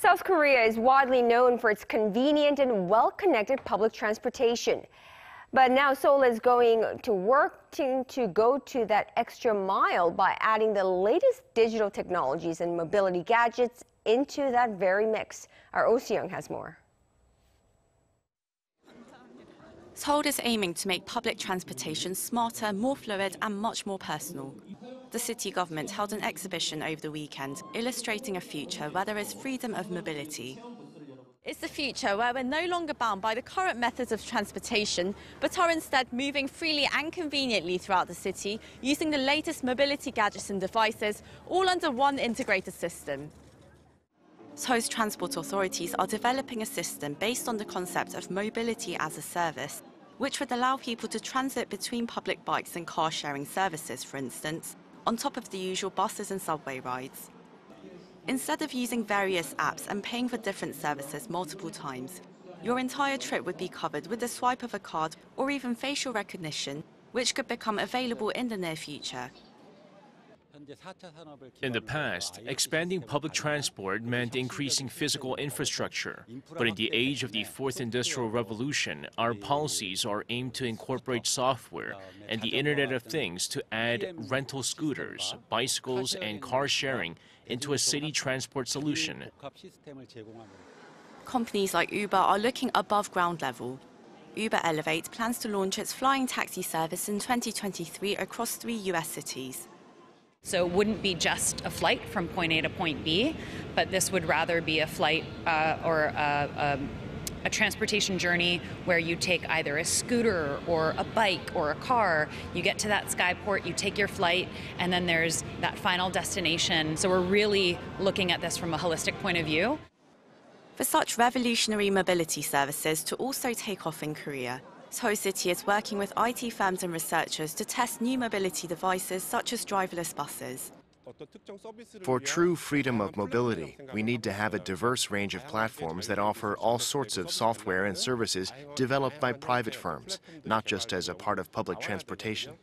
South Korea is widely known for its convenient and well-connected public transportation. But now Seoul is going to work to go to that extra mile by adding the latest digital technologies and mobility gadgets into that very mix. Our Oh Soo-young has more. Seoul is aiming to make public transportation smarter, more fluid and much more personal. The city government held an exhibition over the weekend illustrating a future where there is freedom of mobility. It's the future where we're no longer bound by the current methods of transportation, but are instead moving freely and conveniently throughout the city using the latest mobility gadgets and devices, all under one integrated system. Seoul's transport authorities are developing a system based on the concept of mobility as a service, which would allow people to transit between public bikes and car sharing services, for instance, on top of the usual buses and subway rides. Instead of using various apps and paying for different services multiple times, your entire trip would be covered with a swipe of a card or even facial recognition, which could become available in the near future. In the past, expanding public transport meant increasing physical infrastructure. But in the age of the Fourth Industrial Revolution, our policies are aimed to incorporate software and the Internet of Things to add rental scooters, bicycles, and car sharing into a city transport solution. Companies like Uber are looking above ground level. Uber Elevate plans to launch its flying taxi service in 2023 across 3 U.S. cities. So it wouldn't be just a flight from point A to point B, but this would rather be a flight or a transportation journey where you take either a scooter or a bike or a car, you get to that skyport, you take your flight, and then there's that final destination. So we're really looking at this from a holistic point of view. For such revolutionary mobility services to also take off in Korea, Seoul City is working with IT firms and researchers to test new mobility devices such as driverless buses. For true freedom of mobility, we need to have a diverse range of platforms that offer all sorts of software and services developed by private firms, not just as a part of public transportation.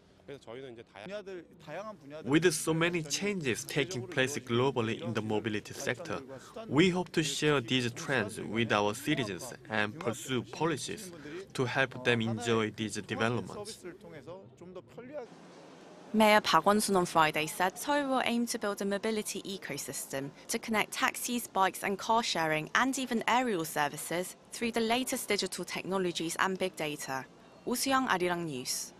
With so many changes taking place globally in the mobility sector, we hope to share these trends with our citizens and pursue policies to help them enjoy these developments. Mayor Park Won-sun on Friday said Seoul will aim to build a mobility ecosystem to connect taxis, bikes and car sharing and even aerial services through the latest digital technologies and big data. Oh Soo-young, Arirang News.